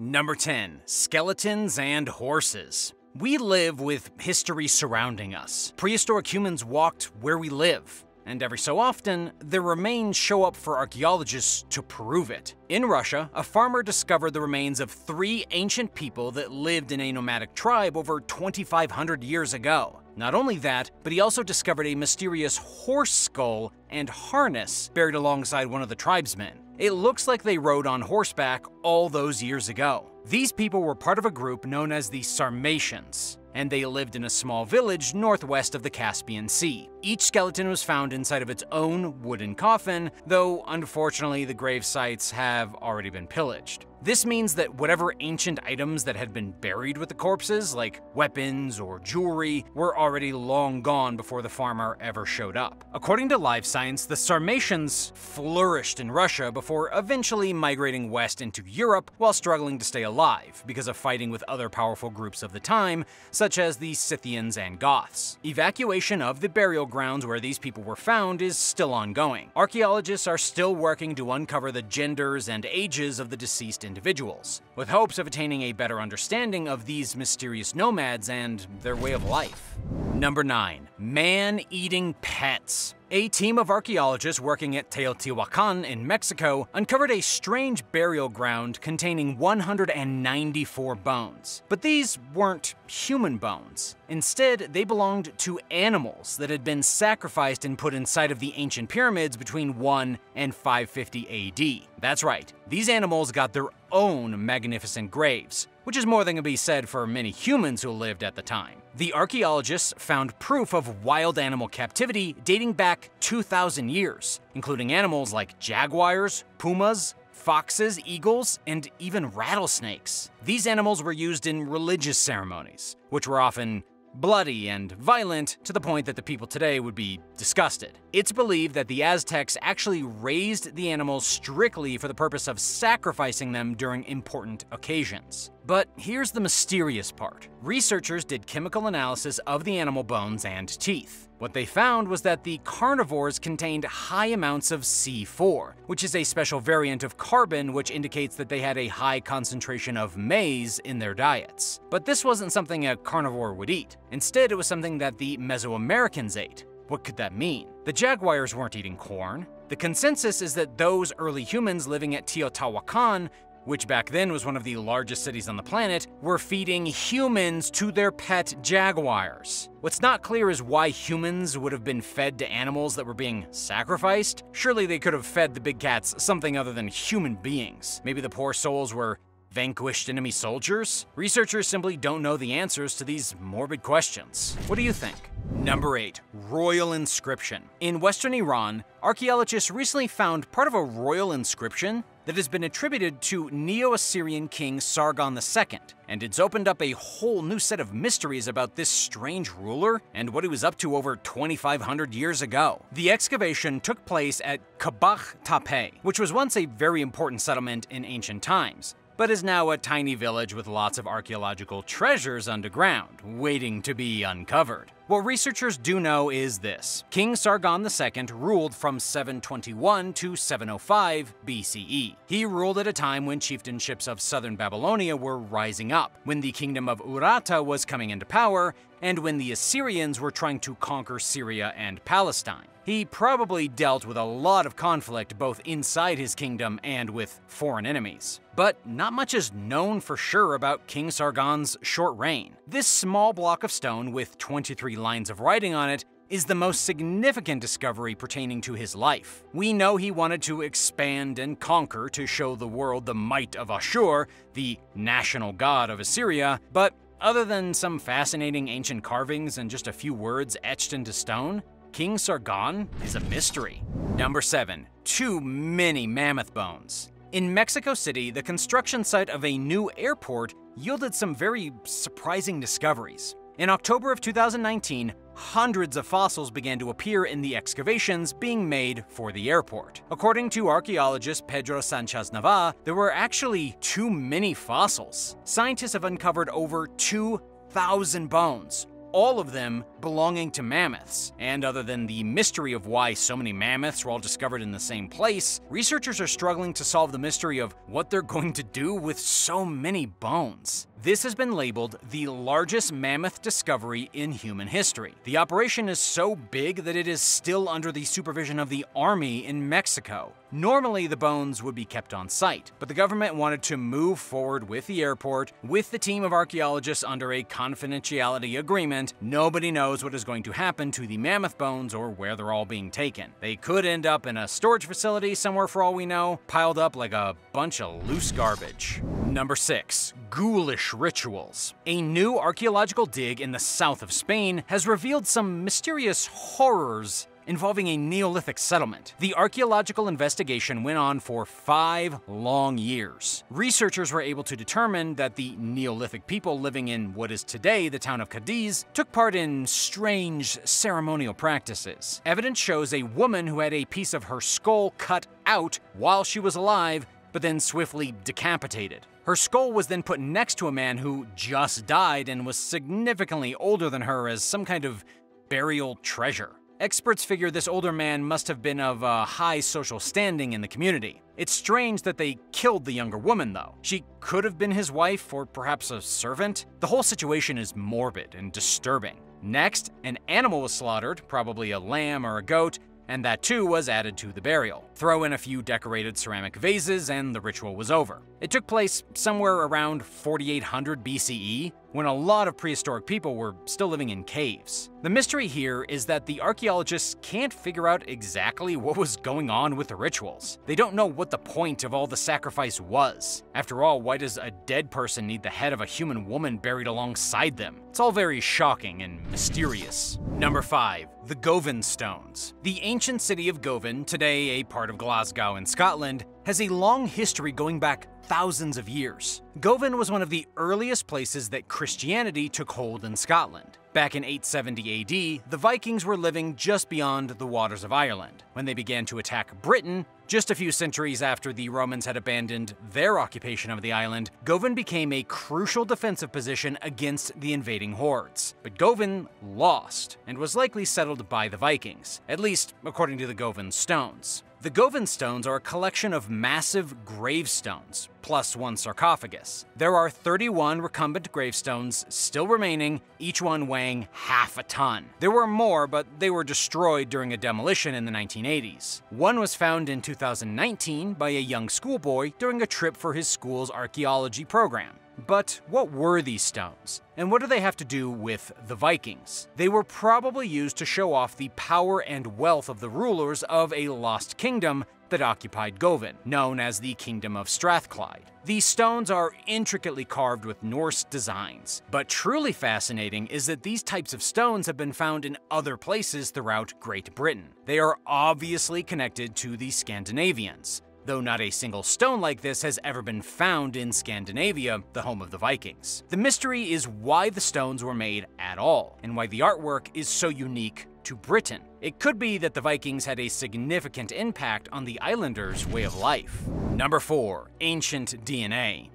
Number 10. Skeletons and horses. We live with history surrounding us. Prehistoric humans walked where we live, and every so often, their remains show up for archaeologists to prove it. In Russia, a farmer discovered the remains of 3 ancient people that lived in a nomadic tribe over 2,500 years ago. Not only that, but he also discovered a mysterious horse skull and harness buried alongside one of the tribesmen. It looks like they rode on horseback all those years ago. These people were part of a group known as the Sarmatians, and they lived in a small village northwest of the Caspian Sea. Each skeleton was found inside of its own wooden coffin, though unfortunately the grave sites have already been pillaged. This means that whatever ancient items that had been buried with the corpses, like weapons or jewelry, were already long gone before the farmer ever showed up. According to Live Science, the Sarmatians flourished in Russia before eventually migrating west into Europe while struggling to stay alive because of fighting with other powerful groups of the time, such as the Scythians and Goths. Evacuation of the burial grounds where these people were found is still ongoing. Archaeologists are still working to uncover the genders and ages of the deceased individuals, with hopes of attaining a better understanding of these mysterious nomads and their way of life. Number 9. Man-eating pets. A team of archaeologists working at Teotihuacan in Mexico uncovered a strange burial ground containing 194 bones. But these weren't human bones. Instead, they belonged to animals that had been sacrificed and put inside of the ancient pyramids between 1 and 550 AD. That's right, these animals got their own magnificent graves, which is more than can be said for many humans who lived at the time. The archaeologists found proof of wild animal captivity dating back 2,000 years, including animals like jaguars, pumas, foxes, eagles, and even rattlesnakes. These animals were used in religious ceremonies, which were often bloody and violent to the point that the people today would be disgusted. It's believed that the Aztecs actually raised the animals strictly for the purpose of sacrificing them during important occasions. But here's the mysterious part. Researchers did chemical analysis of the animal bones and teeth. What they found was that the carnivores contained high amounts of C4, which is a special variant of carbon which indicates that they had a high concentration of maize in their diets. But this wasn't something a carnivore would eat. Instead, it was something that the Mesoamericans ate. What could that mean? The jaguars weren't eating corn. The consensus is that those early humans living at Teotihuacan, which back then was one of the largest cities on the planet, were feeding humans to their pet jaguars. What's not clear is why humans would have been fed to animals that were being sacrificed. Surely they could have fed the big cats something other than human beings. Maybe the poor souls were vanquished enemy soldiers? Researchers simply don't know the answers to these morbid questions. What do you think? Number 8. Royal inscription. In Western Iran, archaeologists recently found part of a royal inscription that has been attributed to Neo-Assyrian king Sargon II, and it's opened up a whole new set of mysteries about this strange ruler and what he was up to over 2,500 years ago. The excavation took place at Kabakh Tapeh, which was once a very important settlement in ancient times, but is now a tiny village with lots of archaeological treasures underground, waiting to be uncovered. What researchers do know is this. King Sargon II ruled from 721 to 705 BCE. He ruled at a time when chieftainships of southern Babylonia were rising up, when the kingdom of Urartu was coming into power, and when the Assyrians were trying to conquer Syria and Palestine. He probably dealt with a lot of conflict both inside his kingdom and with foreign enemies. But not much is known for sure about King Sargon's short reign. This small block of stone with 23 lines of writing on it is the most significant discovery pertaining to his life. We know he wanted to expand and conquer to show the world the might of Ashur, the national god of Assyria, but other than some fascinating ancient carvings and just a few words etched into stone, King Sargon is a mystery. Number 7. Too many mammoth bones. In Mexico City, the construction site of a new airport yielded some very surprising discoveries. In October of 2019, hundreds of fossils began to appear in the excavations being made for the airport. According to archaeologist Pedro Sanchez Navarro, there were actually too many fossils. Scientists have uncovered over 2,000 bones, all of them belonging to mammoths. And other than the mystery of why so many mammoths were all discovered in the same place, researchers are struggling to solve the mystery of what they're going to do with so many bones. This has been labeled the largest mammoth discovery in human history. The operation is so big that it is still under the supervision of the army in Mexico. Normally, the bones would be kept on site, but the government wanted to move forward with the airport with the team of archaeologists under a confidentiality agreement. Nobody knows what is going to happen to the mammoth bones or where they're all being taken. They could end up in a storage facility somewhere for all we know, piled up like a bunch of loose garbage. Number 6. Ghoulish rituals. A new archaeological dig in the south of Spain has revealed some mysterious horrors involving a Neolithic settlement. The archaeological investigation went on for 5 long years. Researchers were able to determine that the Neolithic people living in what is today the town of Cadiz took part in strange ceremonial practices. Evidence shows a woman who had a piece of her skull cut out while she was alive, but then swiftly decapitated. Her skull was then put next to a man who just died and was significantly older than her as some kind of burial treasure. Experts figure this older man must have been of high social standing in the community. It's strange that they killed the younger woman, though. She could have been his wife or perhaps a servant. The whole situation is morbid and disturbing. Next, an animal was slaughtered, probably a lamb or a goat, and that too was added to the burial. Throw in a few decorated ceramic vases and the ritual was over. It took place somewhere around 4800 BCE, when a lot of prehistoric people were still living in caves. The mystery here is that the archaeologists can't figure out exactly what was going on with the rituals. They don't know what the point of all the sacrifice was. After all, why does a dead person need the head of a human woman buried alongside them? It's all very shocking and mysterious. Number 5. The Govan Stones. The ancient city of Govan, today a part of Glasgow in Scotland, has a long history going back thousands of years. Govan was one of the earliest places that Christianity took hold in Scotland. Back in 870 AD, the Vikings were living just beyond the waters of Ireland. When they began to attack Britain, just a few centuries after the Romans had abandoned their occupation of the island, Govan became a crucial defensive position against the invading hordes. But Govan lost, and was likely settled by the Vikings, at least according to the Govan Stones. The Govan Stones are a collection of massive gravestones, plus one sarcophagus. There are 31 recumbent gravestones still remaining, each one weighing half a ton. There were more, but they were destroyed during a demolition in the 1980s. One was found in 2019 by a young schoolboy during a trip for his school's archaeology program. But what were these stones? And what do they have to do with the Vikings? They were probably used to show off the power and wealth of the rulers of a lost kingdom that occupied Govan, known as the Kingdom of Strathclyde. These stones are intricately carved with Norse designs, but truly fascinating is that these types of stones have been found in other places throughout Great Britain. They are obviously connected to the Scandinavians, though not a single stone like this has ever been found in Scandinavia, the home of the Vikings. The mystery is why the stones were made at all, and why the artwork is so unique to Britain. It could be that the Vikings had a significant impact on the islanders' way of life. Number 4. Ancient DNA.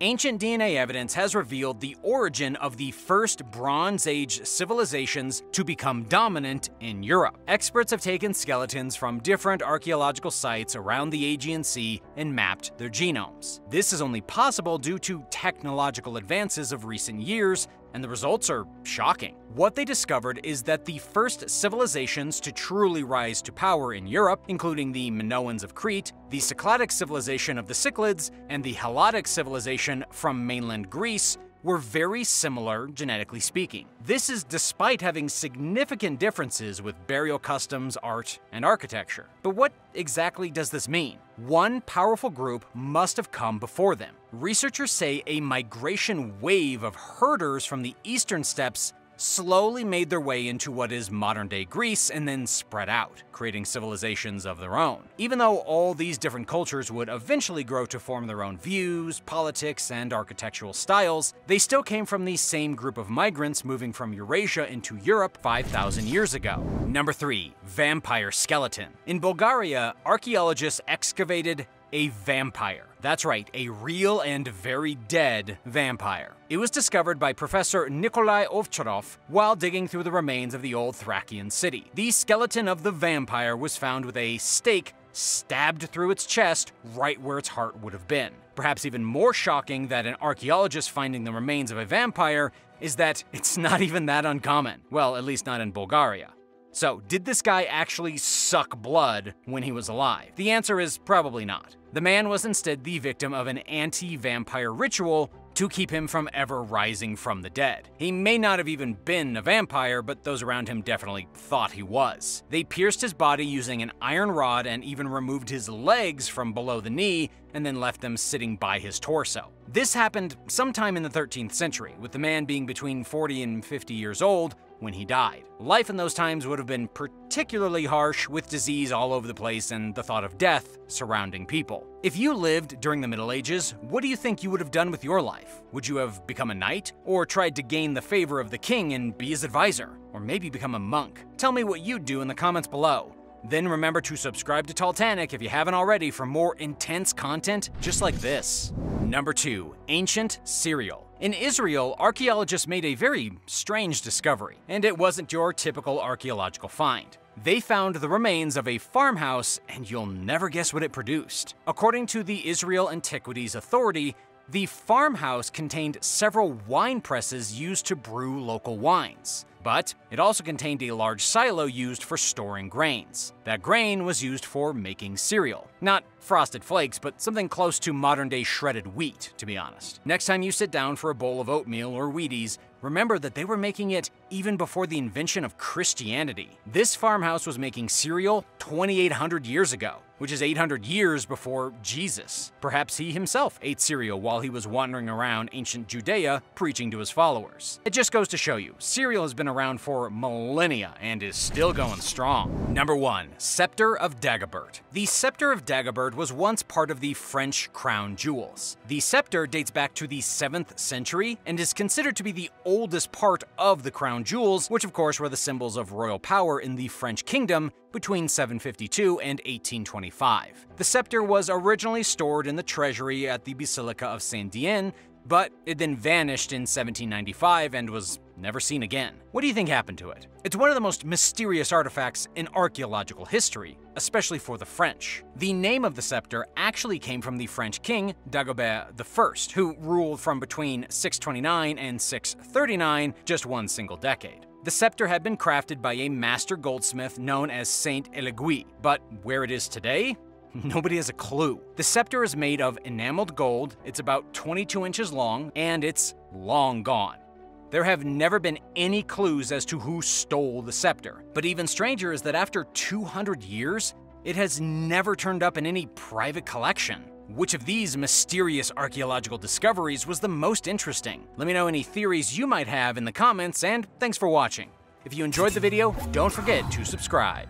Ancient DNA evidence has revealed the origin of the first Bronze Age civilizations to become dominant in Europe. Experts have taken skeletons from different archaeological sites around the Aegean Sea and mapped their genomes. This is only possible due to technological advances of recent years, and the results are shocking. What they discovered is that the first civilizations to truly rise to power in Europe, including the Minoans of Crete, the Cycladic civilization of the Cyclades, and the Helladic civilization from mainland Greece, were very similar, genetically speaking. This is despite having significant differences with burial customs, art, and architecture. But what exactly does this mean? One powerful group must have come before them. Researchers say a migration wave of herders from the eastern steppes slowly made their way into what is modern-day Greece and then spread out, creating civilizations of their own. Even though all these different cultures would eventually grow to form their own views, politics, and architectural styles, they still came from the same group of migrants moving from Eurasia into Europe 5,000 years ago. Number 3. Vampire skeleton. In Bulgaria, archaeologists excavated a vampire. That's right, a real and very dead vampire. It was discovered by Professor Nikolai Ovcharov while digging through the remains of the old Thracian city. The skeleton of the vampire was found with a stake stabbed through its chest right where its heart would have been. Perhaps even more shocking that an archaeologist finding the remains of a vampire is that it's not even that uncommon. Well, at least not in Bulgaria. So, did this guy actually suck blood when he was alive? The answer is probably not. The man was instead the victim of an anti-vampire ritual to keep him from ever rising from the dead. He may not have even been a vampire, but those around him definitely thought he was. They pierced his body using an iron rod and even removed his legs from below the knee and then left them sitting by his torso. This happened sometime in the 13th century, with the man being between 40 and 50 years old when he died. Life in those times would have been particularly harsh, with disease all over the place and the thought of death surrounding people. If you lived during the Middle Ages, what do you think you would have done with your life? Would you have become a knight? Or tried to gain the favor of the king and be his advisor? Or maybe become a monk? Tell me what you'd do in the comments below. Then remember to subscribe to Talltanic if you haven't already for more intense content just like this. Number 2. Ancient Cereal. In Israel, archaeologists made a very strange discovery, and it wasn't your typical archaeological find. They found the remains of a farmhouse, and you'll never guess what it produced. According to the Israel Antiquities Authority, the farmhouse contained several wine presses used to brew local wines, but it also contained a large silo used for storing grains. That grain was used for making cereal. Not Frosted Flakes, but something close to modern-day shredded wheat, to be honest. Next time you sit down for a bowl of oatmeal or Wheaties, remember that they were making it even before the invention of Christianity. This farmhouse was making cereal 2,800 years ago, which is 800 years before Jesus. Perhaps he himself ate cereal while he was wandering around ancient Judea preaching to his followers. It just goes to show you, cereal has been around for millennia and is still going strong. Number 1. Scepter of Dagobert. The Scepter of Dagobert was once part of the French crown jewels. The scepter dates back to the 7th century and is considered to be the oldest part of the crown jewels, which of course were the symbols of royal power in the French kingdom between 752 and 1825. The scepter was originally stored in the treasury at the Basilica of Saint-Denis, but it then vanished in 1795 and was never seen again. What do you think happened to it? It's one of the most mysterious artifacts in archaeological history, especially for the French. The name of the scepter actually came from the French king, Dagobert I, who ruled from between 629 and 639, just one single decade. The scepter had been crafted by a master goldsmith known as Saint Eliguis, but where it is today? Nobody has a clue. The scepter is made of enameled gold, it's about 22 inches long, and it's long gone. There have never been any clues as to who stole the scepter, but even stranger is that after 200 years, it has never turned up in any private collection. Which of these mysterious archaeological discoveries was the most interesting? Let me know any theories you might have in the comments, and thanks for watching. If you enjoyed the video, don't forget to subscribe.